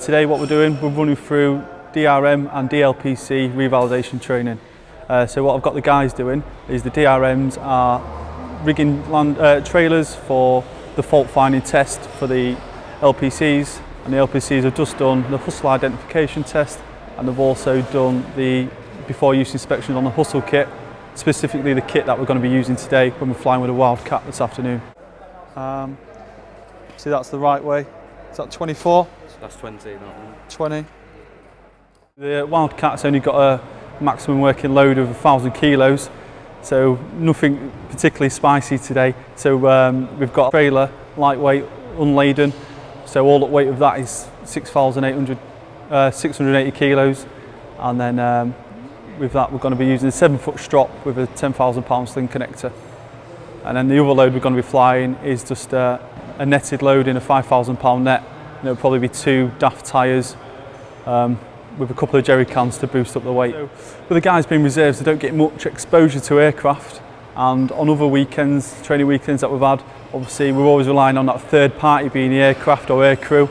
Today what we're doing, we're running through DRM and DLPC revalidation training. So what I've got the guys doing is the DRMs are rigging trailers for the fault finding test for the LPCs, and the LPCs have just done the hustle identification test, and they've also done the before use inspection on the hustle kit, specifically the kit that we're going to be using today when we're flying with a Wildcat this afternoon. See, that's the right way. Is that 24? That's 20, that one. 20. The Wildcat's only got a maximum working load of 1,000 kilos, so nothing particularly spicy today. So we've got a trailer, lightweight, unladen, so all the weight of that is 680 kilos, and then with that we're going to be using a 7-foot strop with a 10,000 pound sling connector. And then the other load we're going to be flying is just a netted load in a 5,000 pound net, and it'll probably be 2 DAF tyres with a couple of jerry cans to boost up the weight. So, with the guys being reserves, they don't get much exposure to aircraft, and on other weekends, training weekends that we've had, obviously we're always relying on that third party being the aircraft or aircrew.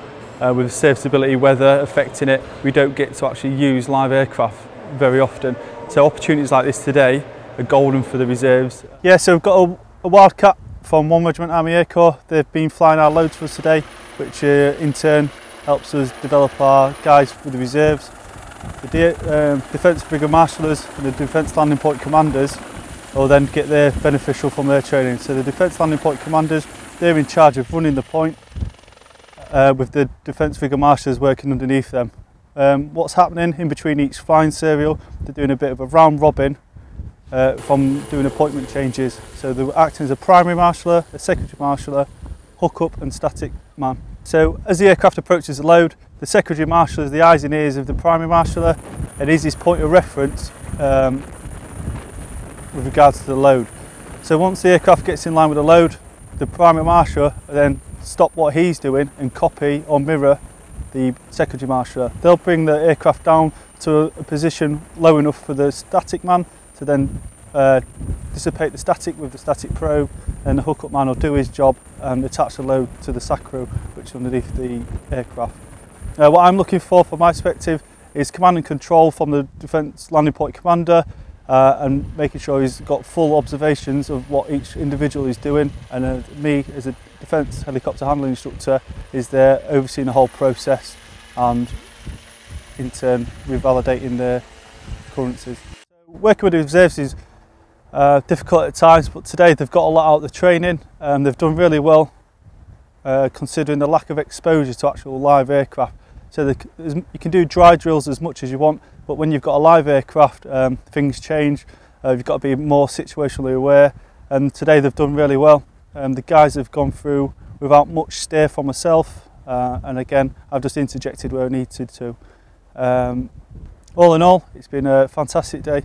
With serviceability, weather affecting it, we don't get to actually use live aircraft very often. So opportunities like this today are golden for the reserves. Yeah, so we've got a Wildcat from 1 Regiment Army Air Corps. They've been flying our loads for us today, which in turn helps us develop our guys for the reserves. The Defence Brigade Marshallers and the Defence Landing Point Commanders will then get their beneficial from their training. So the Defence Landing Point Commanders, they're in charge of running the point, with the Defence Brigade Marshallers working underneath them. What's happening in between each flying serial, they're doing a bit of a round robin from doing appointment changes. So they're acting as a primary marshaller, a secondary marshaller, hookup and static man. So as the aircraft approaches the load, the secondary marshaller is the eyes and ears of the primary marshaller and is his point of reference with regards to the load. So once the aircraft gets in line with the load, the primary marshaller then stop what he's doing and copy or mirror the secondary marshaller. They'll bring the aircraft down to a position low enough for the static man to then dissipate the static with the static probe, and the hookup man will do his job and attach the load to the sacro, which is underneath the aircraft. What I'm looking for from my perspective is command and control from the Defence Landing Point Commander, and making sure he's got full observations of what each individual is doing, and me as a Defence Helicopter Handling Instructor is there overseeing the whole process and in turn revalidating their occurrences. Working with the reserves is difficult at times, but today they've got a lot out of the training and they've done really well considering the lack of exposure to actual live aircraft. So you can do dry drills as much as you want, but when you've got a live aircraft, things change. You've got to be more situationally aware, and today they've done really well. The guys have gone through without much steer from myself, and again I've just interjected where I needed to. All in all, it's been a fantastic day.